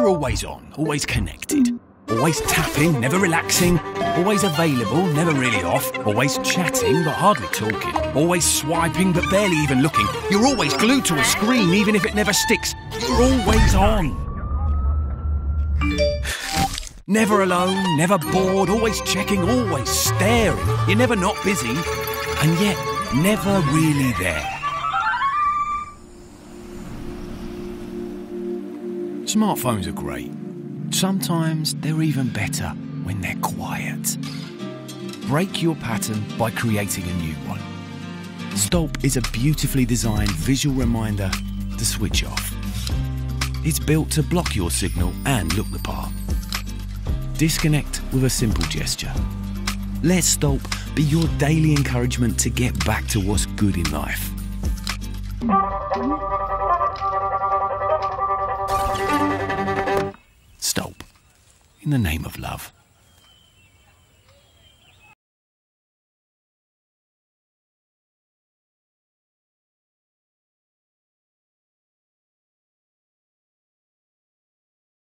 We're always on, always connected, always tapping, never relaxing, always available, never really off, always chatting but hardly talking, always swiping but barely even looking. You're always glued to a screen even if it never sticks. You're always on. Never alone, never bored, always checking, always staring. You're never not busy and yet never really there. Smartphones are great. Sometimes they're even better when they're quiet. Break your pattern by creating a new one. Stolp is a beautifully designed visual reminder to switch off. It's built to block your signal and look the part. Disconnect with a simple gesture. Let Stolp be your daily encouragement to get back to what's good in life. Stolp, in the name of love.